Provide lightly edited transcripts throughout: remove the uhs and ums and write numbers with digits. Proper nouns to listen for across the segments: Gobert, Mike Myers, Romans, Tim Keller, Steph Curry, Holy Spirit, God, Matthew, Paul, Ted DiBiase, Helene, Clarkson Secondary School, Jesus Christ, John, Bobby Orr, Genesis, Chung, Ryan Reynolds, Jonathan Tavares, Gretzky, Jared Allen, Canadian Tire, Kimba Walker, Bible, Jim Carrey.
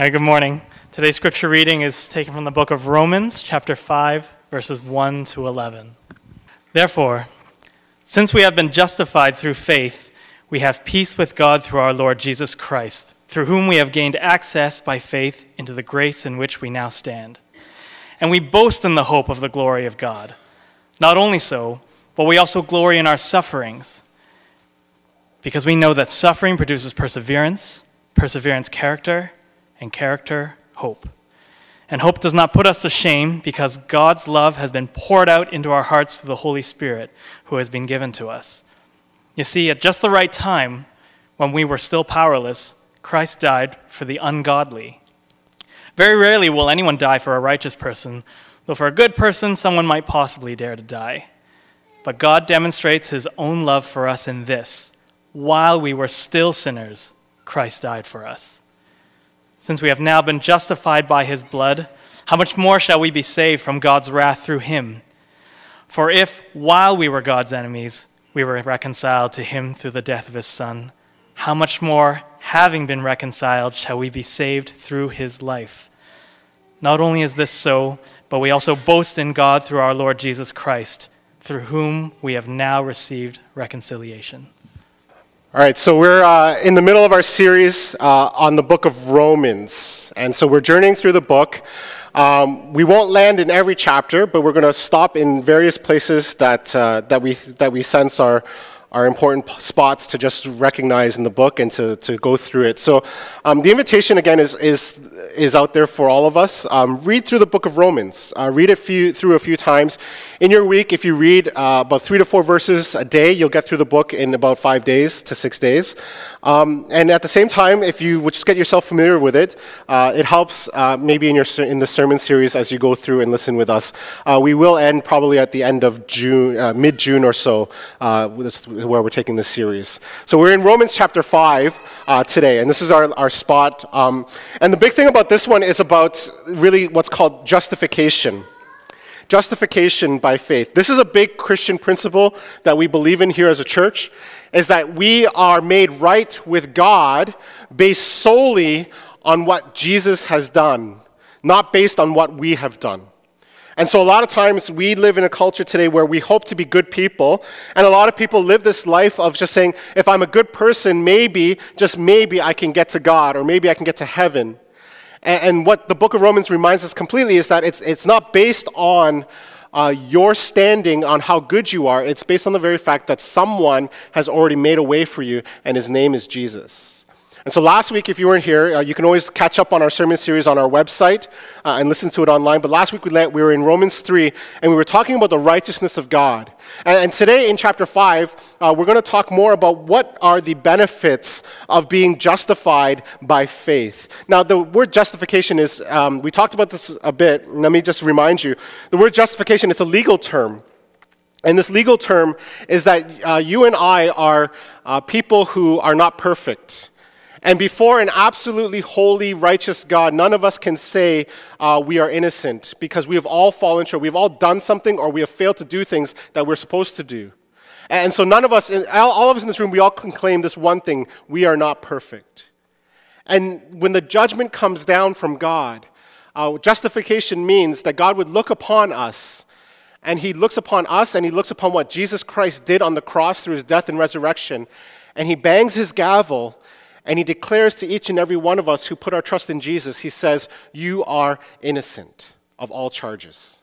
Right, good morning. Today's scripture reading is taken from the book of Romans, chapter 5, verses 1 to 11. Therefore, since we have been justified through faith, we have peace with God through our Lord Jesus Christ, through whom we have gained access by faith into the grace in which we now stand. And we boast in the hope of the glory of God. Not only so, but we also glory in our sufferings, because we know that suffering produces perseverance, perseverance character, and character hope. And hope does not put us to shame, because God's love has been poured out into our hearts through the Holy Spirit who has been given to us. You see, at just the right time, when we were still powerless, Christ died for the ungodly. Very rarely will anyone die for a righteous person, though for a good person, someone might possibly dare to die. But God demonstrates his own love for us in this: while we were still sinners, Christ died for us. Since we have now been justified by his blood, how much more shall we be saved from God's wrath through him? For if, while we were God's enemies, we were reconciled to him through the death of his Son, how much more, having been reconciled, shall we be saved through his life? Not only is this so, but we also boast in God through our Lord Jesus Christ, through whom we have now received reconciliation. All right, so we're in the middle of our series on the book of Romans, and so we're journeying through the book. We won't land in every chapter, but we're going to stop in various places that that we sense are important spots to just recognize in the book and to go through it. So the invitation again is out there for all of us. Read through the book of Romans. Read it through a few times. In your week, if you read about 3 to 4 verses a day, you'll get through the book in about 5 days to 6 days. And at the same time, if you would just get yourself familiar with it, it helps maybe in the sermon series as you go through and listen with us. We will end probably at the end of June, mid-June or so, where we're taking this series. So we're in Romans chapter 5 today, and this is our spot. And the big thing about this one is about really what's called justification. Justification by faith. This is a big Christian principle that we believe in here as a church, is that we are made right with God based solely on what Jesus has done, not based on what we have done. And so a lot of times we live in a culture today where we hope to be good people, and a lot of people live this life of just saying, if I'm a good person, maybe, just maybe I can get to God, or maybe I can get to heaven. And what the book of Romans reminds us completely is that it's not based on your standing on how good you are. It's based on the very fact that someone has already made a way for you, and his name is Jesus. And so last week, if you weren't here, you can always catch up on our sermon series on our website and listen to it online. But last week, we were in Romans 3, and we were talking about the righteousness of God. And today, in chapter 5, we're going to talk more about what are the benefits of being justified by faith. Now, the word justification is, we talked about this a bit. Let me just remind you. The word justification is a legal term. And this legal term is that you and I are people who are not perfect. And before an absolutely holy, righteous God, none of us can say we are innocent, because we have all fallen short. We've all done something, or we have failed to do things that we're supposed to do. And so none of us, all of us in this room, we all can claim this one thing: we are not perfect. And when the judgment comes down from God, justification means that God would look upon us, and he looks upon us, and he looks upon what Jesus Christ did on the cross through his death and resurrection, and he bangs his gavel, and he declares to each and every one of us who put our trust in Jesus, he says, you are innocent of all charges.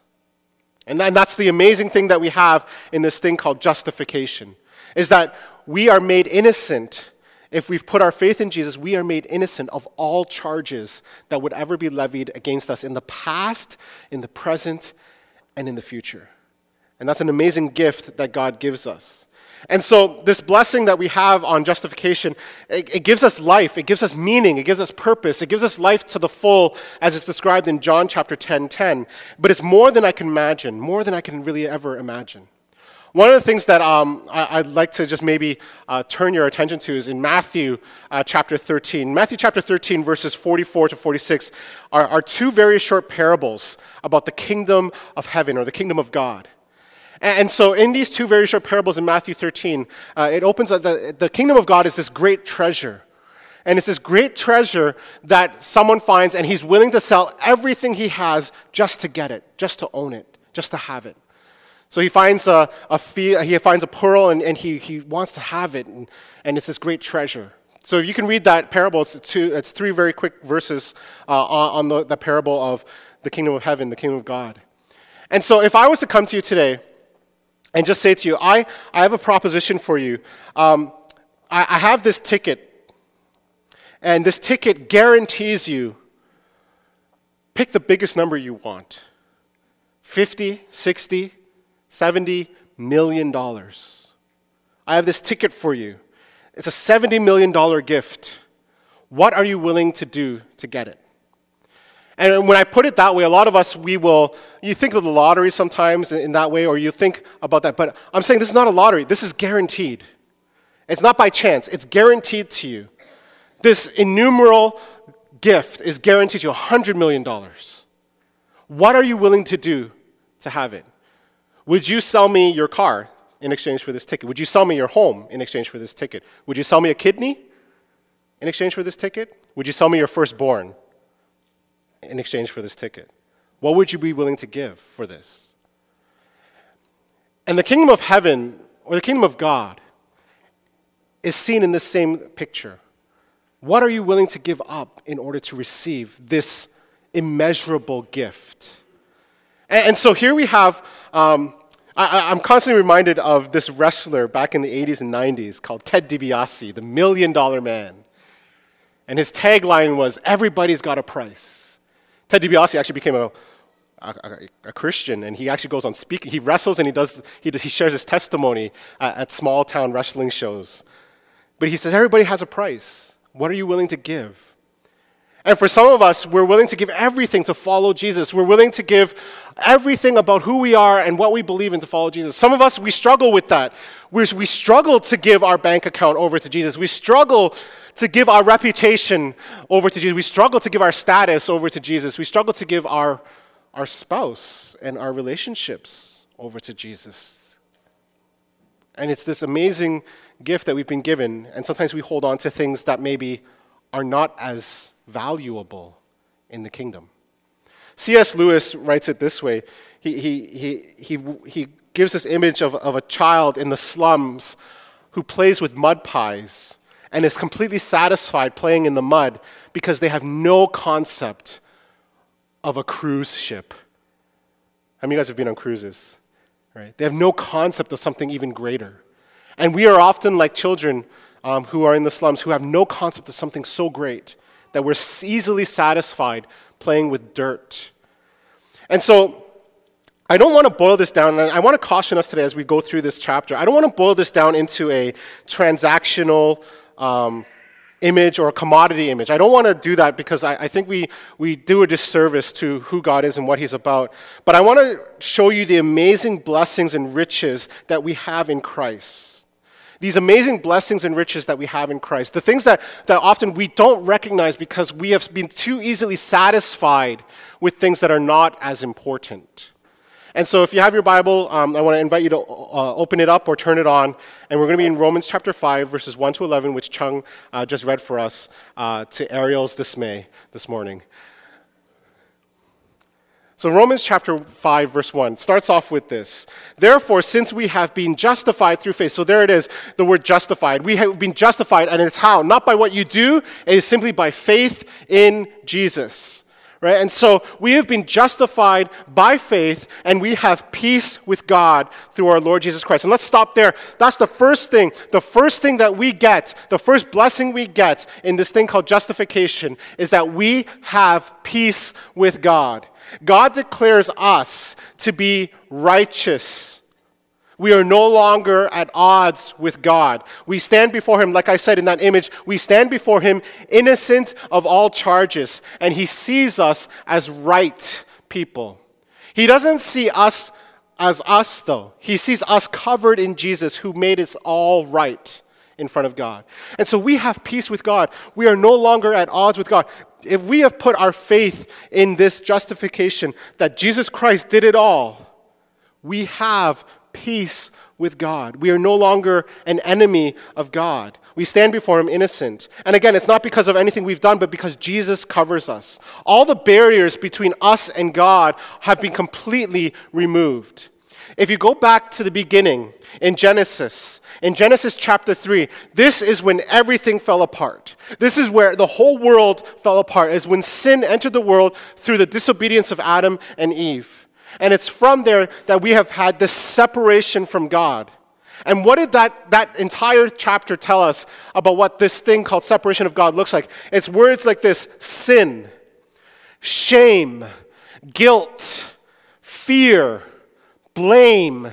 And that's the amazing thing that we have in this thing called justification, is that we are made innocent. If we've put our faith in Jesus, we are made innocent of all charges that would ever be levied against us in the past, in the present, and in the future. And that's an amazing gift that God gives us. And so this blessing that we have on justification, it gives us life, it gives us meaning, it gives us purpose, it gives us life to the full, as it's described in John chapter 10:10. But it's more than I can imagine, more than I can really ever imagine. One of the things that I'd like to just maybe turn your attention to is in Matthew chapter 13. Matthew chapter 13, verses 44 to 46 are two very short parables about the kingdom of heaven, or the kingdom of God. And so in these two very short parables in Matthew 13, it opens up the kingdom of God is this great treasure. And it's this great treasure that someone finds, and he's willing to sell everything he has just to get it, just to own it, just to have it. So he finds a pearl, and he wants to have it, and it's this great treasure. So you can read that parable. It's three very quick verses on the parable of the kingdom of heaven, the kingdom of God. And so if I was to come to you today and just say to you, I have a proposition for you. I have this ticket, and this ticket guarantees you, pick the biggest number you want, $50, $60, $70 million. I have this ticket for you. It's a $70 million gift. What are you willing to do to get it? And when I put it that way, a lot of us, you think of the lottery sometimes in that way, or you think about that, but I'm saying this is not a lottery. This is guaranteed. It's not by chance. It's guaranteed to you. This innumerable gift is guaranteed to you, $100 million. What are you willing to do to have it? Would you sell me your car in exchange for this ticket? Would you sell me your home in exchange for this ticket? Would you sell me a kidney in exchange for this ticket? Would you sell me your firstborn in exchange for this ticket? What would you be willing to give for this? And the kingdom of heaven, or the kingdom of God, is seen in this same picture. What are you willing to give up in order to receive this immeasurable gift? And so here we have, I'm constantly reminded of this wrestler back in the 80s and 90s called Ted DiBiase, the $1 Million Man. And his tagline was, everybody's got a price. Ted DiBiase actually became a Christian, and he actually goes on speaking. He wrestles, and he shares his testimony at small-town wrestling shows. But he says, everybody has a price. What are you willing to give? And for some of us, we're willing to give everything to follow Jesus. We're willing to give everything about who we are and what we believe in to follow Jesus. Some of us, we struggle with that. We struggle to give our bank account over to Jesus. We struggle to give our reputation over to Jesus. We struggle to give our status over to Jesus. We struggle to give our spouse and our relationships over to Jesus. And it's this amazing gift that we've been given, and sometimes we hold on to things that maybe are not as valuable in the kingdom. C.S. Lewis writes it this way. He gives this image of a child in the slums who plays with mud pies and is completely satisfied playing in the mud because they have no concept of a cruise ship. How many of you guys have been on cruises? Right? They have no concept of something even greater. And we are often like children who are in the slums who have no concept of something so great that we're easily satisfied playing with dirt. And so I don't want to boil this down, and I want to caution us today as we go through this chapter. I don't want to boil this down into a transactional image or a commodity image. I don't want to do that because I think we do a disservice to who God is and what he's about. But I want to show you the amazing blessings and riches that we have in Christ. These amazing blessings and riches that we have in Christ. The things that often we don't recognize because we have been too easily satisfied with things that are not as important. And so if you have your Bible, I want to invite you to open it up or turn it on. And we're going to be in Romans chapter 5, verses 1 to 11, which Chung just read for us to Ariel's dismay this morning. So Romans chapter 5, verse 1 starts off with this. Therefore, since we have been justified through faith. So there it is, the word justified. We have been justified, and it's how? Not by what you do. It is simply by faith in Jesus. Right? And so we have been justified by faith, and we have peace with God through our Lord Jesus Christ. And let's stop there. That's the first thing. The first thing that we get, the first blessing we get in this thing called justification is that we have peace with God. God declares us to be righteous. We are no longer at odds with God. We stand before him, like I said in that image, we stand before him innocent of all charges, and he sees us as right people. He doesn't see us as us, though. He sees us covered in Jesus, who made us all right in front of God. And so we have peace with God. We are no longer at odds with God. If we have put our faith in this justification that Jesus Christ did it all, we have peace with God. We are no longer an enemy of God. We stand before him innocent. And again, it's not because of anything we've done, but because Jesus covers us. All the barriers between us and God have been completely removed. If you go back to the beginning, in Genesis chapter 3, this is when everything fell apart. This is where the whole world fell apart, is when sin entered the world through the disobedience of Adam and Eve. And it's from there that we have had this separation from God. And what did that entire chapter tell us about what this thing called separation of God looks like? It's words like this: sin, shame, guilt, fear, blame,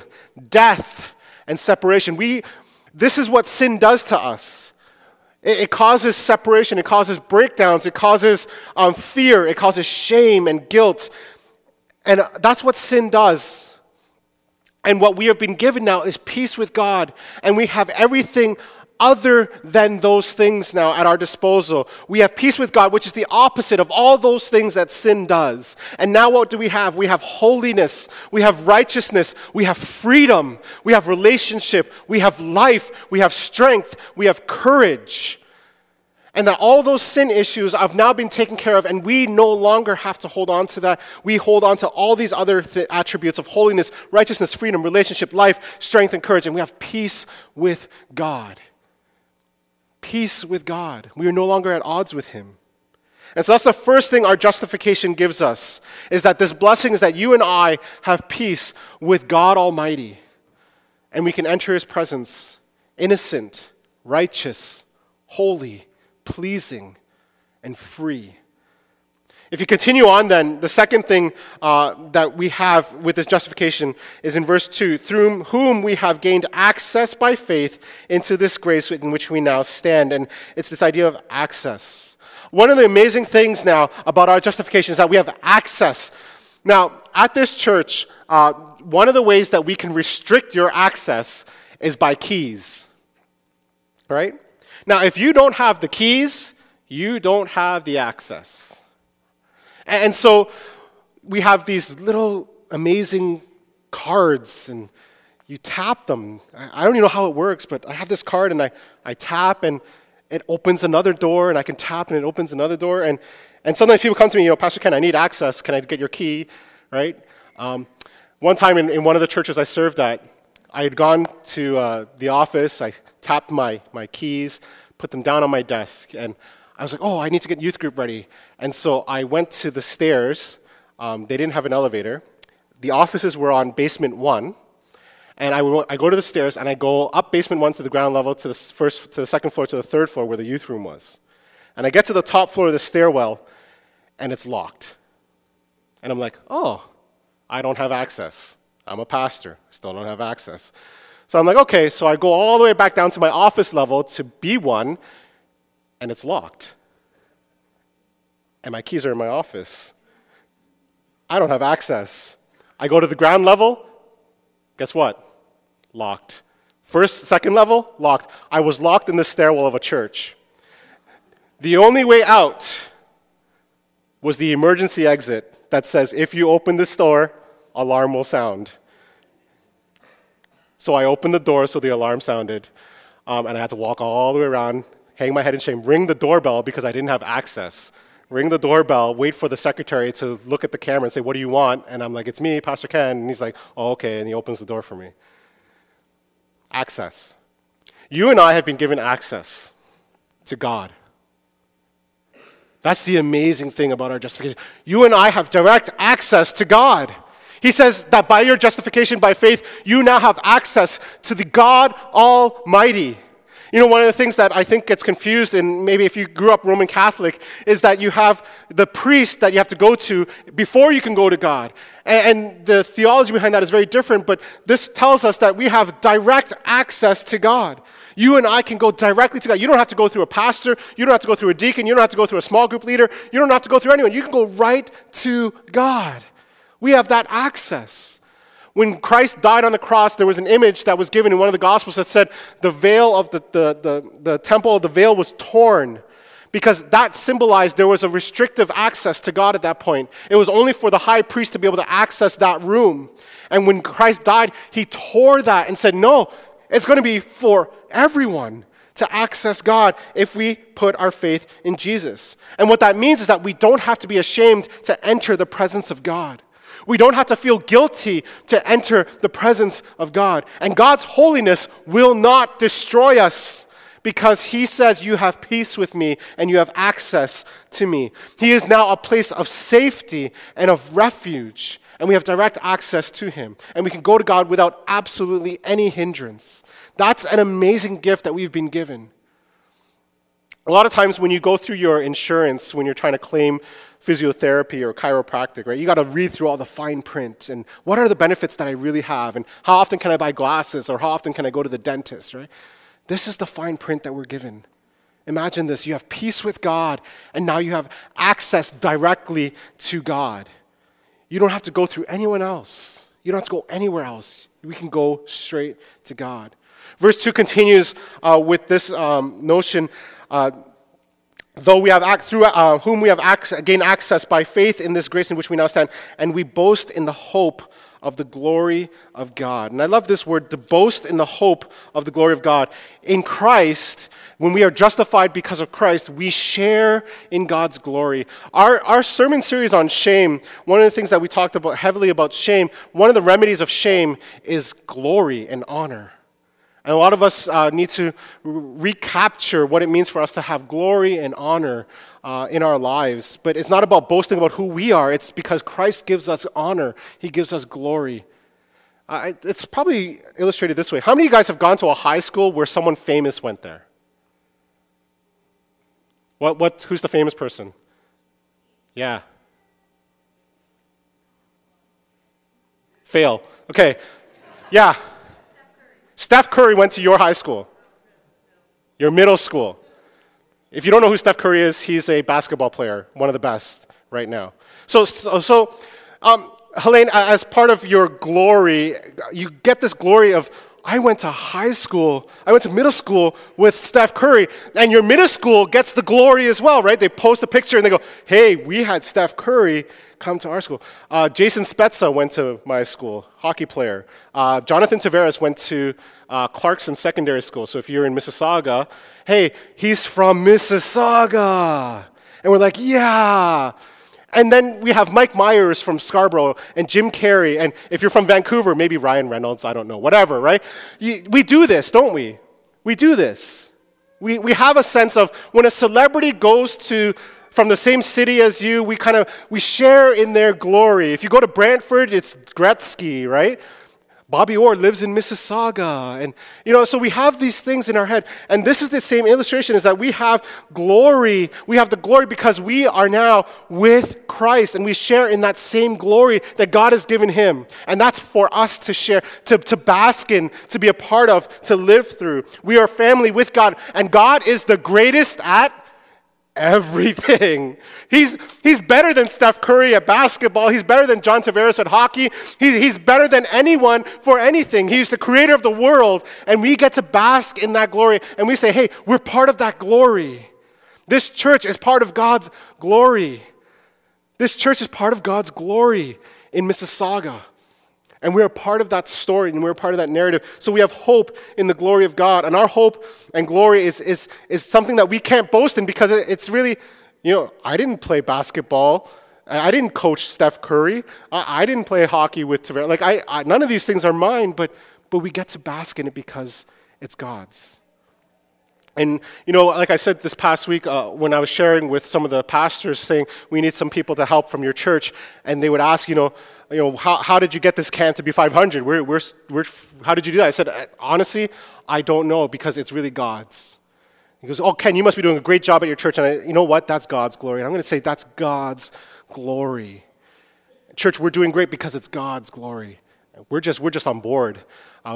death, and separation. This is what sin does to us. It causes separation. It causes breakdowns. It causes fear. It causes shame and guilt. And that's what sin does. And what we have been given now is peace with God. And we have everything other than those things now at our disposal. We have peace with God, which is the opposite of all those things that sin does. And now what do we have? We have holiness. We have righteousness. We have freedom. We have relationship. We have life. We have strength. We have courage. And that all those sin issues have now been taken care of, and we no longer have to hold on to that. We hold on to all these other attributes of holiness, righteousness, freedom, relationship, life, strength, and courage, and we have peace with God. Peace with God. We are no longer at odds with him. And so that's the first thing our justification gives us, is that this blessing is that you and I have peace with God Almighty, and we can enter his presence innocent, righteous, holy, pleasing, and free. If you continue on then, the second thing that we have with this justification is in verse 2, through whom we have gained access by faith into this grace in which we now stand. And it's this idea of access. One of the amazing things now about our justification is that we have access. Now, at this church, one of the ways that we can restrict your access is by keys, right? Now, if you don't have the keys, you don't have the access. And so we have these little amazing cards, and you tap them. I don't even know how it works, but I have this card, and I tap, and it opens another door, and I can tap, and it opens another door. And sometimes people come to me, you know, Pastor Ken, I need access. Can I get your key, right? One time in one of the churches I served at, I had gone to the office. I tapped my keys, put them down on my desk, and I was like, oh, I need to get youth group ready. And so I went to the stairs. They didn't have an elevator. The offices were on basement 1. And I go to the stairs, and I go up basement 1 to the ground level, to the second floor, to the third floor where the youth room was. And I get to the top floor of the stairwell, and it's locked. And I'm like, oh, I don't have access. I'm a pastor. Still don't have access. So I'm like, okay. So I go all the way back down to my office level to B1, and it's locked. And my keys are in my office. I don't have access. I go to the ground level. Guess what? Locked. Second level, locked. I was locked in the stairwell of a church. The only way out was the emergency exit that says, if you open this door, alarm will sound. So I opened the door, so the alarm sounded. And I had to walk all the way around, hang my head in shame, ring the doorbell because I didn't have access. Ring the doorbell, wait for the secretary to look at the camera and say, what do you want? And I'm like, it's me, Pastor Ken. And he's like, oh, okay, and he opens the door for me. Access. You and I have been given access to God. That's the amazing thing about our justification. You and I have direct access to God. He says that by your justification by faith, you now have access to the God Almighty. You know, one of the things that I think gets confused, and maybe if you grew up Roman Catholic, is that you have the priest that you have to go to before you can go to God. And the theology behind that is very different, but this tells us that we have direct access to God. You and I can go directly to God. You don't have to go through a pastor. You don't have to go through a deacon. You don't have to go through a small group leader. You don't have to go through anyone. You can go right to God. We have that access. When Christ died on the cross, there was an image that was given in one of the Gospels that said the veil of the temple of the veil was torn because that symbolized there was a restrictive access to God at that point. It was only for the high priest to be able to access that room. And when Christ died, he tore that and said, no, it's going to be for everyone to access God if we put our faith in Jesus. And what that means is that we don't have to be ashamed to enter the presence of God. We don't have to feel guilty to enter the presence of God. And God's holiness will not destroy us because he says you have peace with me and you have access to me. He is now a place of safety and of refuge, and we have direct access to him. And we can go to God without absolutely any hindrance. That's an amazing gift that we've been given. A lot of times when you go through your insurance, when you're trying to claim physiotherapy or chiropractic, right? You got to read through all the fine print and what are the benefits that I really have and how often can I buy glasses or how often can I go to the dentist, right? This is the fine print that we're given. Imagine this. You have peace with God and now you have access directly to God. You don't have to go through anyone else. You don't have to go anywhere else. We can go straight to God. Verse 2 continues with this notion, though we have through whom we have gained access by faith in this grace in which we now stand, and we boast in the hope of the glory of God. And I love this word, to boast in the hope of the glory of God. In Christ, when we are justified because of Christ, we share in God's glory. Our sermon series on shame, one of the things that we talked about heavily about shame, one of the remedies of shame is glory and honor. And a lot of us need to recapture what it means for us to have glory and honor in our lives. But it's not about boasting about who we are. It's because Christ gives us honor. He gives us glory. It's probably illustrated this way. How many of you guys have gone to a high school where someone famous went there? Who's the famous person? Yeah. Fail. Okay. Yeah. Steph Curry went to your high school, your middle school. If you don't know who Steph Curry is, he's a basketball player, one of the best right now. So Helene, as part of your glory, you get this glory of, I went to high school, I went to middle school with Steph Curry, and your middle school gets the glory as well, right? They post a picture and they go, hey, we had Steph Curry come to our school. Jason Spezza went to my school, hockey player. Jonathan Tavares went to Clarkson Secondary School. So if you're in Mississauga, hey, he's from Mississauga. And we're like, yeah. And then we have Mike Myers from Scarborough and Jim Carrey. And if you're from Vancouver, maybe Ryan Reynolds, I don't know, whatever, right? We do this, don't we? We do this. We have a sense of when a celebrity goes to from the same city as you, we share in their glory. If you go to Brantford, it's Gretzky, right? Bobby Orr lives in Mississauga. And, you know, so we have these things in our head. And this is the same illustration, is that we have glory. We have the glory because we are now with Christ. And we share in that same glory that God has given him. And that's for us to share, to bask in, to be a part of, to live through. We are family with God. And God is the greatest at everything. He's better than Steph Curry at basketball. He's better than John Tavares at hockey. He's better than anyone for anything. He's the creator of the world, and we get to bask in that glory, and we say, hey, we're part of that glory. This church is part of God's glory. This church is part of God's glory in Mississauga. And we're a part of that story, and we're a part of that narrative. So we have hope in the glory of God. And our hope and glory is something that we can't boast in because it's really, you know, I didn't play basketball. I didn't coach Steph Curry. I didn't play hockey with Tavares. Like, none of these things are mine, but we get to bask in it because it's God's. And, you know, like I said this past week when I was sharing with some of the pastors saying, we need some people to help from your church. And they would ask, you know, how did you get this camp to be 500? How did you do that? I said, honestly, I don't know because it's really God's. He goes, oh, Ken, you must be doing a great job at your church. And you know what? That's God's glory. And I'm going to say that's God's glory. Church, we're doing great because it's God's glory. We're just on board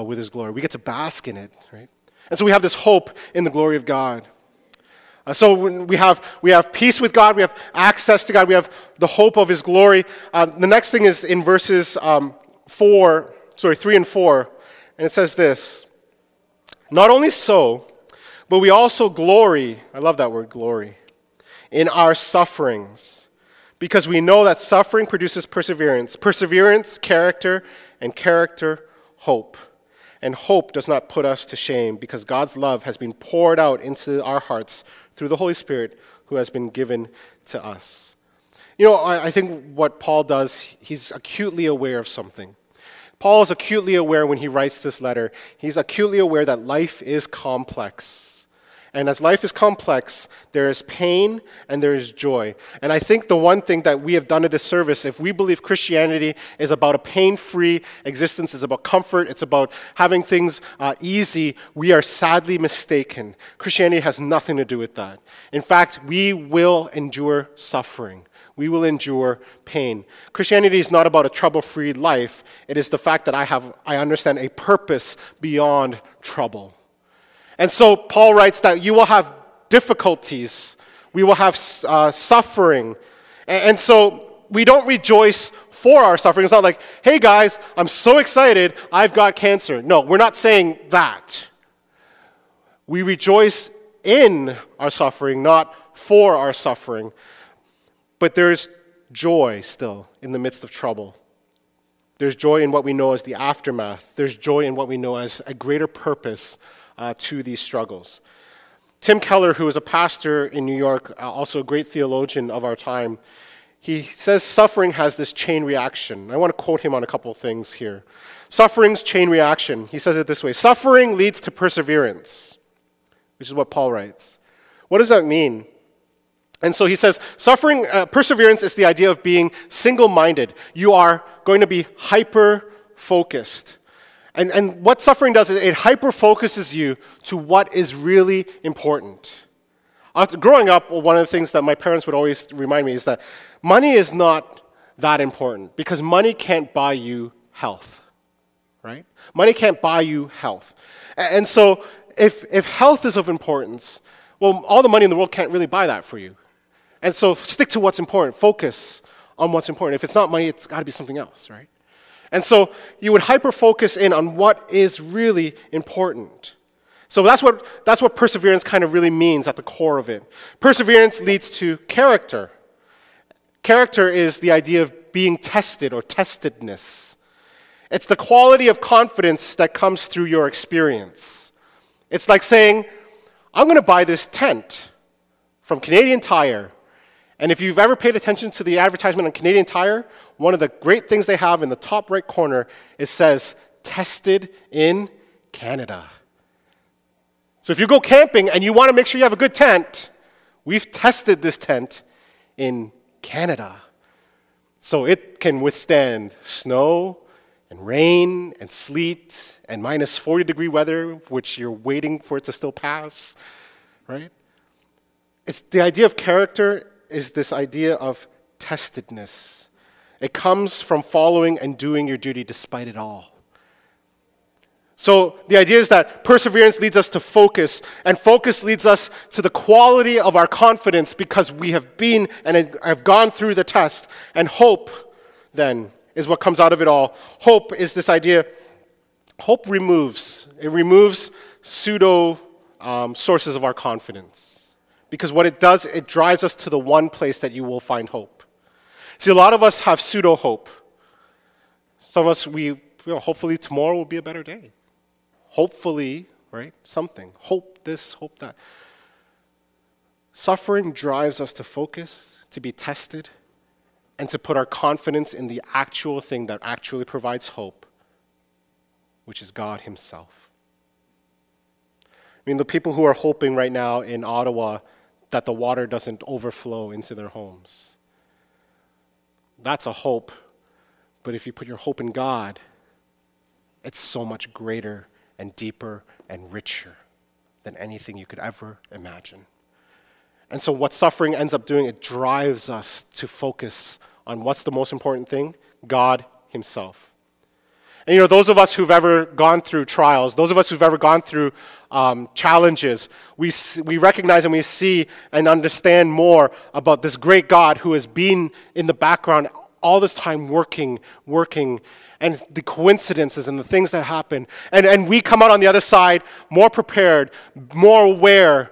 with his glory. We get to bask in it, right? And so we have this hope in the glory of God. So we have peace with God, we have access to God, we have the hope of his glory. The next thing is in verses 3 and 4, and it says this, not only so, but we also glory, I love that word, glory, in our sufferings, because we know that suffering produces perseverance, perseverance, character, and character, hope. And hope does not put us to shame, because God's love has been poured out into our hearts through the Holy Spirit who has been given to us. You know, I think what Paul does, he's acutely aware of something. Paul is acutely aware when he writes this letter. He's acutely aware that life is complex. And as life is complex, there is pain and there is joy. And I think the one thing that we have done a disservice, if we believe Christianity is about a pain-free existence, it's about comfort, it's about having things easy, we are sadly mistaken. Christianity has nothing to do with that. In fact, we will endure suffering. We will endure pain. Christianity is not about a trouble-free life. It is the fact that I understand a purpose beyond trouble. And so Paul writes that you will have difficulties. We will have suffering. And so we don't rejoice for our suffering. It's not like, hey guys, I'm so excited, I've got cancer. No, we're not saying that. We rejoice in our suffering, not for our suffering. But there's joy still in the midst of trouble. There's joy in what we know as the aftermath. There's joy in what we know as a greater purpose to these struggles. Tim Keller, who is a pastor in New York, also a great theologian of our time, he says suffering has this chain reaction. I want to quote him on a couple of things here. Suffering's chain reaction. He says it this way. Suffering leads to perseverance, which is what Paul writes. What does that mean? And so he says, perseverance is the idea of being single-minded. You are going to be hyper-focused. And what suffering does is it hyper-focuses you to what is really important. After growing up, one of the things that my parents would always remind me is that money is not that important, because money can't buy you health, right? Money can't buy you health. And so if health is of importance, well, all the money in the world can't really buy that for you. And so stick to what's important. Focus on what's important. If it's not money, it's got to be something else, right? And so you would hyper-focus in on what is really important. So that's what perseverance kind of really means at the core of it. Perseverance leads to character. Character is the idea of being tested or testedness. It's the quality of confidence that comes through your experience. It's like saying, I'm going to buy this tent from Canadian Tire. And if you've ever paid attention to the advertisement on Canadian Tire, one of the great things they have in the top right corner, it says, tested in Canada. So if you go camping and you want to make sure you have a good tent, we've tested this tent in Canada. So it can withstand snow and rain and sleet and minus 40-degree weather, which you're waiting for it to still pass, right? It's the idea of character is this idea of testedness. It comes from following and doing your duty despite it all. So the idea is that perseverance leads us to focus, and focus leads us to the quality of our confidence because we have been and have gone through the test. And hope, then, is what comes out of it all. Hope is this idea. Hope removes. It removes pseudo sources of our confidence. Because what it does, it drives us to the one place that you will find hope. See, a lot of us have pseudo hope. Some of us, you know, hopefully tomorrow will be a better day. Hopefully, right? Something. Hope this, hope that. Suffering drives us to focus, to be tested, and to put our confidence in the actual thing that actually provides hope, which is God himself. I mean, the people who are hoping right now in Ottawa that the water doesn't overflow into their homes, that's a hope. But if you put your hope in God, it's so much greater and deeper and richer than anything you could ever imagine. And so what suffering ends up doing, it drives us to focus on what's the most important thing? God himself. And you know, those of us who've ever gone through trials, those of us who've ever gone through challenges, we recognize and we see and understand more about this great God who has been in the background all this time working, and the coincidences and the things that happen. And we come out on the other side more prepared, more aware,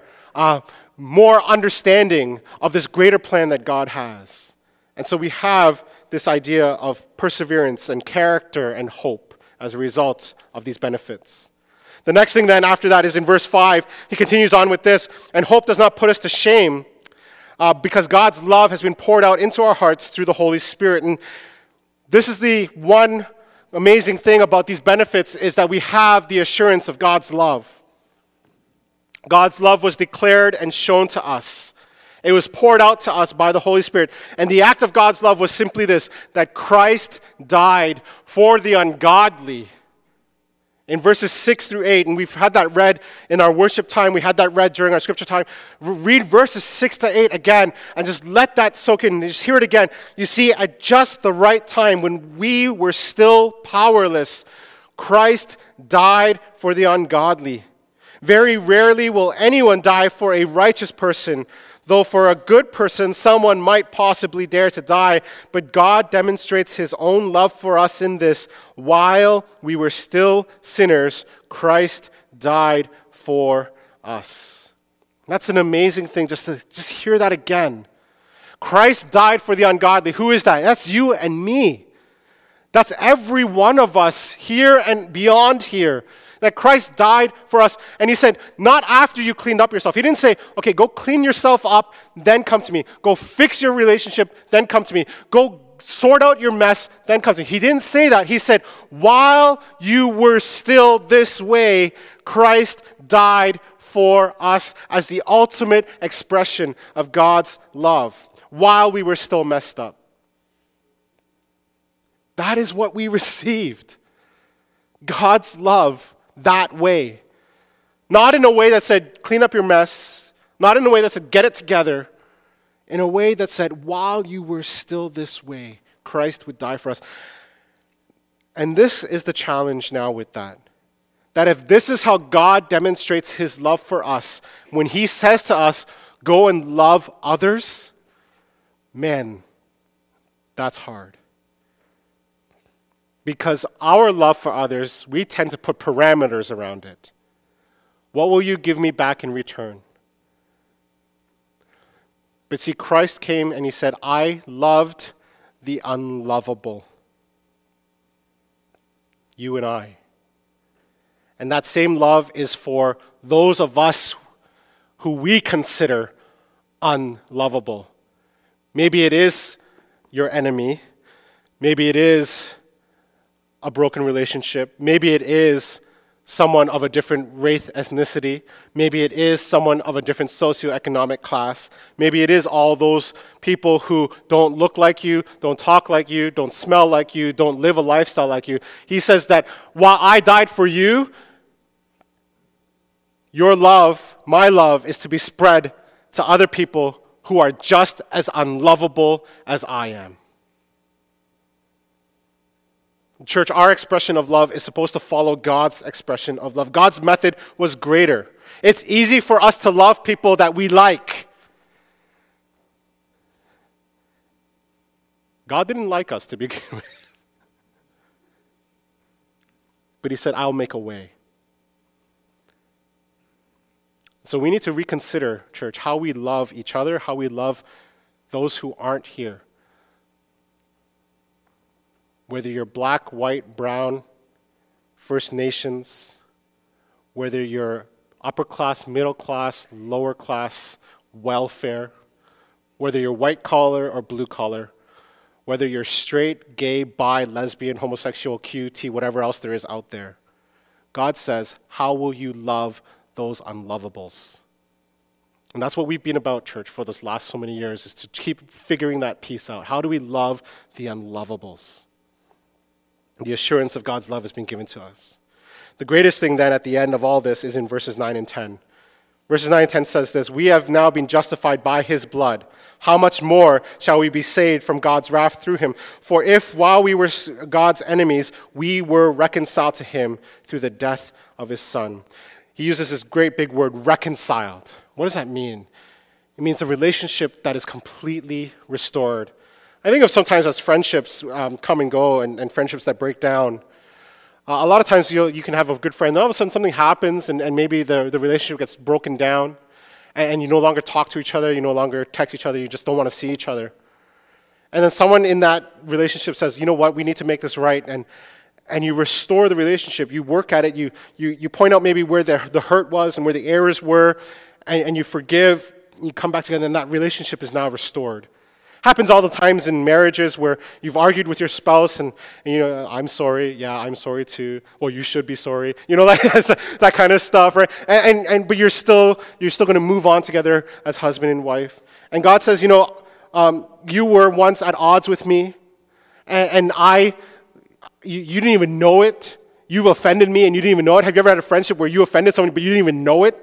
more understanding of this greater plan that God has. And so we have this idea of perseverance and character and hope as a result of these benefits. The next thing then after that is in verse 5, he continues on with this, and hope does not put us to shame because God's love has been poured out into our hearts through the Holy Spirit. And this is the one amazing thing about these benefits is that we have the assurance of God's love. God's love was declared and shown to us. It was poured out to us by the Holy Spirit. And the act of God's love was simply this, that Christ died for the ungodly. In verses 6 through 8, and we've had that read in our worship time, we had that read during our scripture time. Read verses 6 to 8 again, and just let that soak in, just hear it again. You see, at just the right time, when we were still powerless, Christ died for the ungodly. Very rarely will anyone die for a righteous person, though for a good person, someone might possibly dare to die. But God demonstrates his own love for us in this. While we were still sinners, Christ died for us. That's an amazing thing, just to hear that again. Christ died for the ungodly. Who is that? That's you and me. That's every one of us here and beyond here. That Christ died for us. And he said, not after you cleaned up yourself. He didn't say, okay, go clean yourself up, then come to me. Go fix your relationship, then come to me. Go sort out your mess, then come to me. He didn't say that. He said, while you were still this way, Christ died for us as the ultimate expression of God's love. While we were still messed up. That is what we received. God's love. That way. Not in a way that said, clean up your mess. Not in a way that said, get it together. In a way that said, while you were still this way, Christ would die for us. And this is the challenge now with that. That if this is how God demonstrates his love for us, when he says to us, go and love others, man, that's hard. Because our love for others, we tend to put parameters around it. What will you give me back in return? But see, Christ came and he said, I loved the unlovable. You and I. And that same love is for those of us who we consider unlovable. Maybe it is your enemy. Maybe it is a broken relationship. Maybe it is someone of a different race, ethnicity. Maybe it is someone of a different socioeconomic class. Maybe it is all those people who don't look like you, don't talk like you, don't smell like you, don't live a lifestyle like you. He says that while I died for you, your love, my love, is to be spread to other people who are just as unlovable as I am. Church, our expression of love is supposed to follow God's expression of love. God's method was greater. It's easy for us to love people that we like. God didn't like us to begin with. But he said, I'll make a way. So we need to reconsider, church, how we love each other, how we love those who aren't here. Whether you're black, white, brown, First Nations, whether you're upper class, middle class, lower class, welfare, whether you're white collar or blue collar, whether you're straight, gay, bi, lesbian, homosexual, QT, whatever else there is out there, God says, how will you love those unlovables? And that's what we've been about, church, for this last so many years, is to keep figuring that piece out. How do we love the unlovables? The assurance of God's love has been given to us. The greatest thing then at the end of all this is in verses 9 and 10. Verses 9 and 10 says this, we have now been justified by his blood. How much more shall we be saved from God's wrath through him? For if while we were God's enemies, we were reconciled to him through the death of his son. He uses this great big word, reconciled. What does that mean? It means a relationship that is completely restored. I think of sometimes as friendships come and go and friendships that break down. A lot of times you can have a good friend, and all of a sudden something happens and maybe the relationship gets broken down. and you no longer talk to each other, you no longer text each other, you just don't want to see each other. And then someone in that relationship says, you know what, we need to make this right, and you restore the relationship, you work at it, you point out maybe where the hurt was and where the errors were, and you forgive, you come back together, and that relationship is now restored. Happens all the times in marriages where you've argued with your spouse and you know, I'm sorry, yeah, I'm sorry too, or you should be sorry, you know, like that kind of stuff, right? But you're still going to move on together as husband and wife. And God says, you know, you were once at odds with me, and you didn't even know it. You've offended me and you didn't even know it. Have you ever had a friendship where you offended someone but you didn't even know it?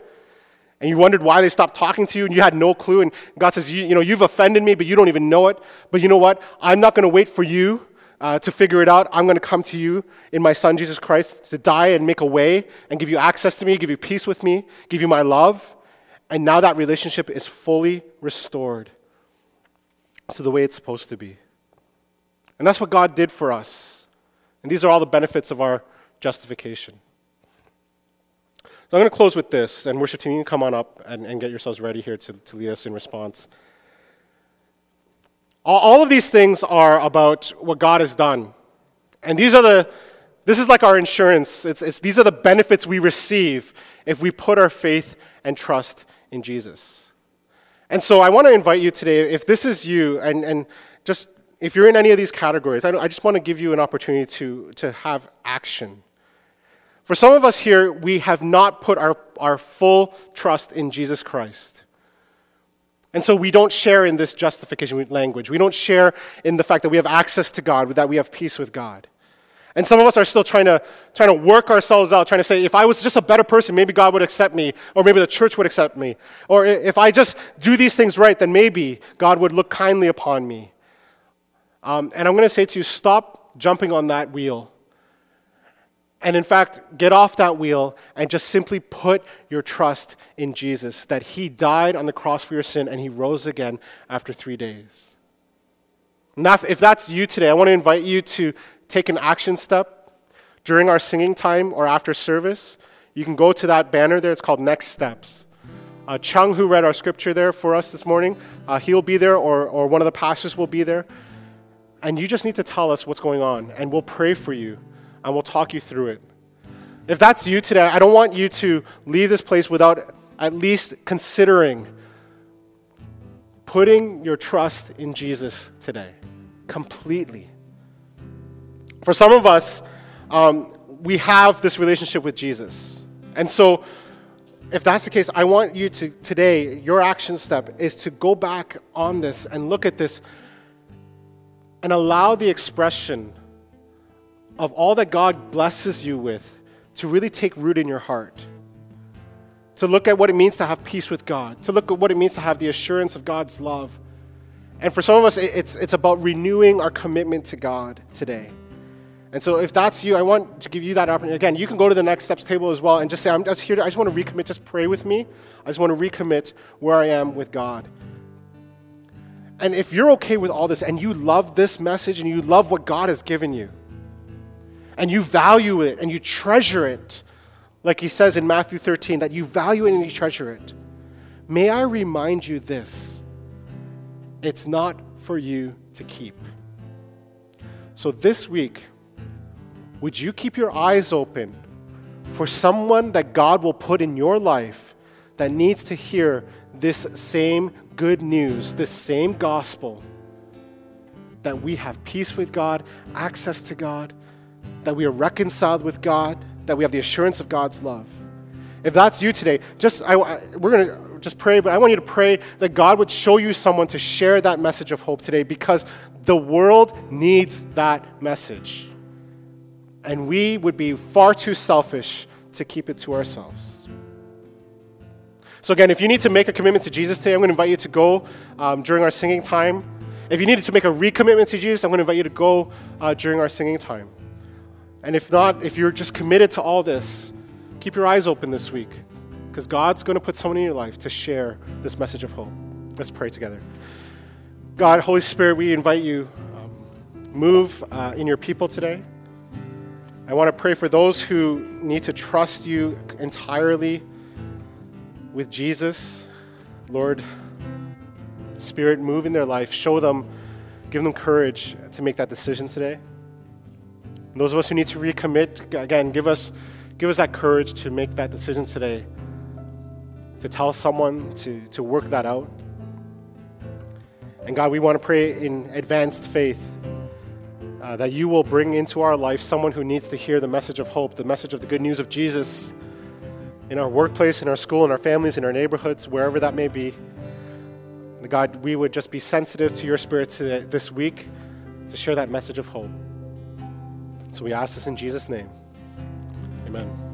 And you wondered why they stopped talking to you, and you had no clue. And God says, you know, you've offended me, but you don't even know it. But you know what? I'm not going to wait for you to figure it out. I'm going to come to you in my Son, Jesus Christ, to die and make a way and give you access to me, give you peace with me, give you my love. And now that relationship is fully restored to the way it's supposed to be. And that's what God did for us. And these are all the benefits of our justification. So I'm going to close with this, and worship team, you can come on up and get yourselves ready here to lead us in response. All of these things are about what God has done. And this is like our insurance. These are the benefits we receive if we put our faith and trust in Jesus. And so I want to invite you today, if this is you, and just if you're in any of these categories, I just want to give you an opportunity to have action. For some of us here, we have not put our full trust in Jesus Christ. And so we don't share in this justification language. We don't share in the fact that we have access to God, that we have peace with God. And some of us are still trying to work ourselves out, trying to say, if I was just a better person, maybe God would accept me, or maybe the church would accept me. Or if I just do these things right, then maybe God would look kindly upon me. And I'm going to say to you, stop jumping on that wheel. And in fact, get off that wheel and just simply put your trust in Jesus, that he died on the cross for your sin and he rose again after 3 days. Now, if that's you today, I want to invite you to take an action step during our singing time or after service. You can go to that banner there. It's called Next Steps. Chung, who read our scripture there for us this morning, he'll be there, or one of the pastors will be there. And you just need to tell us what's going on, and we'll pray for you. And we'll talk you through it. If that's you today, I don't want you to leave this place without at least considering putting your trust in Jesus today, completely. For some of us, we have this relationship with Jesus. And so if that's the case, I want you to today, your action step is to go back on this and look at this and allow the expression of all that God blesses you with to really take root in your heart. To look at what it means to have peace with God. To look at what it means to have the assurance of God's love. And for some of us, it's about renewing our commitment to God today. And so if that's you, I want to give you that opportunity. Again, you can go to the Next Steps table as well and just say, I'm just here, I just want to recommit. Just pray with me. I just want to recommit where I am with God. And if you're okay with all this and you love this message and you love what God has given you, and you value it, and you treasure it, like he says in Matthew 13, that you value it and you treasure it. May I remind you this, it's not for you to keep. So this week, would you keep your eyes open for someone that God will put in your life that needs to hear this same good news, this same gospel, that we have peace with God, access to God, that we are reconciled with God, that we have the assurance of God's love. If that's you today, we're going to just pray, but I want you to pray that God would show you someone to share that message of hope today, because the world needs that message. And we would be far too selfish to keep it to ourselves. So again, if you need to make a commitment to Jesus today, I'm going to invite you to go during our singing time. If you needed to make a recommitment to Jesus, I'm going to invite you to go during our singing time. And if not, if you're just committed to all this, keep your eyes open this week, because God's going to put someone in your life to share this message of hope. Let's pray together. God, Holy Spirit, we invite you, move in your people today. I want to pray for those who need to trust you entirely with Jesus, Lord, Spirit, move in their life. Show them, give them courage to make that decision today. And those of us who need to recommit, again, give us that courage to make that decision today, to tell someone, to work that out. And God, we want to pray in advanced faith that you will bring into our life someone who needs to hear the message of hope, the message of the good news of Jesus in our workplace, in our school, in our families, in our neighborhoods, wherever that may be. And God, we would just be sensitive to your Spirit this week to share that message of hope. So we ask this in Jesus' name. Amen.